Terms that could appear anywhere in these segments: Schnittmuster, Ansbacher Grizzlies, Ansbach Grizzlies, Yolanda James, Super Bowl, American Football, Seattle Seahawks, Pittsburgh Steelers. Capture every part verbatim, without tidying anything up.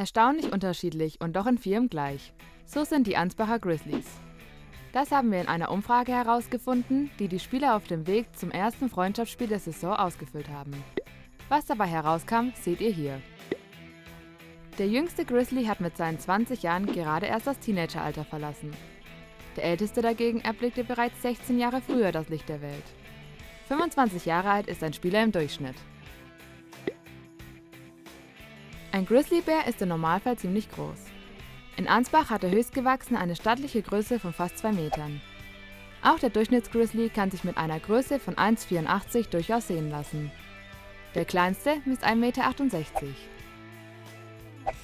Erstaunlich unterschiedlich und doch in vielem gleich. So sind die Ansbacher Grizzlies. Das haben wir in einer Umfrage herausgefunden, die die Spieler auf dem Weg zum ersten Freundschaftsspiel der Saison ausgefüllt haben. Was dabei herauskam, seht ihr hier. Der jüngste Grizzly hat mit seinen zwanzig Jahren gerade erst das Teenageralter verlassen. Der älteste dagegen erblickte bereits sechzehn Jahre früher das Licht der Welt. fünfundzwanzig Jahre alt ist ein Spieler im Durchschnitt. Ein Grizzlybär ist im Normalfall ziemlich groß. In Ansbach hat der Höchstgewachsene eine stattliche Größe von fast zwei Metern. Auch der Durchschnittsgrizzly kann sich mit einer Größe von eins Komma vierundachtzig durchaus sehen lassen. Der kleinste misst ein Komma achtundsechzig Meter.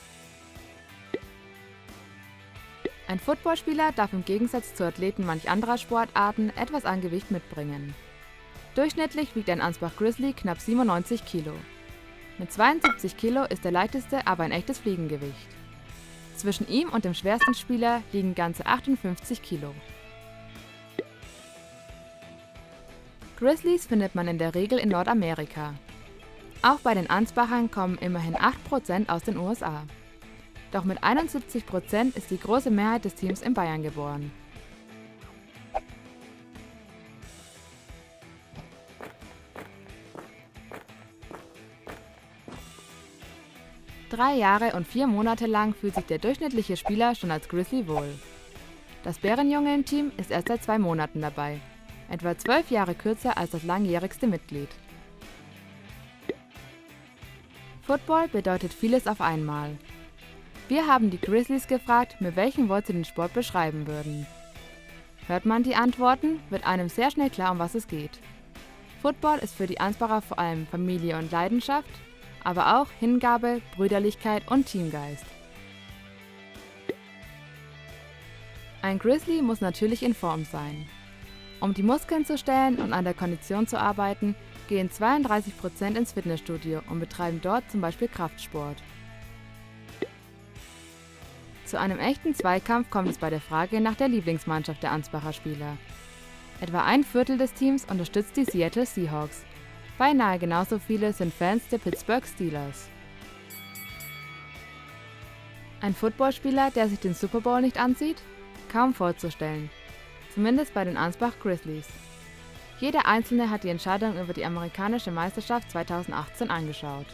Ein Footballspieler darf im Gegensatz zu Athleten manch anderer Sportarten etwas an Gewicht mitbringen. Durchschnittlich wiegt ein Ansbach Grizzly knapp siebenundneunzig Kilo. Mit zweiundsiebzig Kilo ist der leichteste aber ein echtes Fliegengewicht. Zwischen ihm und dem schwersten Spieler liegen ganze achtundfünfzig Kilo. Grizzlies findet man in der Regel in Nordamerika. Auch bei den Ansbachern kommen immerhin acht Prozent aus den U S A. Doch mit einundsiebzig Prozent ist die große Mehrheit des Teams in Bayern geboren. Drei Jahre und vier Monate lang fühlt sich der durchschnittliche Spieler schon als Grizzly wohl. Das Bärenjunge im Team ist erst seit zwei Monaten dabei, etwa zwölf Jahre kürzer als das langjährigste Mitglied. Football bedeutet vieles auf einmal. Wir haben die Grizzlies gefragt, mit welchen Worten sie den Sport beschreiben würden. Hört man die Antworten, wird einem sehr schnell klar, um was es geht. Football ist für die Ansbacher vor allem Familie und Leidenschaft, aber auch Hingabe, Brüderlichkeit und Teamgeist. Ein Grizzly muss natürlich in Form sein. Um die Muskeln zu stellen und an der Kondition zu arbeiten, gehen zweiunddreißig Prozent ins Fitnessstudio und betreiben dort zum Beispiel Kraftsport. Zu einem echten Zweikampf kommt es bei der Frage nach der Lieblingsmannschaft der Ansbacher Spieler. Etwa ein Viertel des Teams unterstützt die Seattle Seahawks. Beinahe genauso viele sind Fans der Pittsburgh Steelers. Ein Footballspieler, der sich den Super Bowl nicht ansieht? Kaum vorzustellen. Zumindest bei den Ansbach Grizzlies. Jeder Einzelne hat die Entscheidung über die amerikanische Meisterschaft zweitausendachtzehn angeschaut.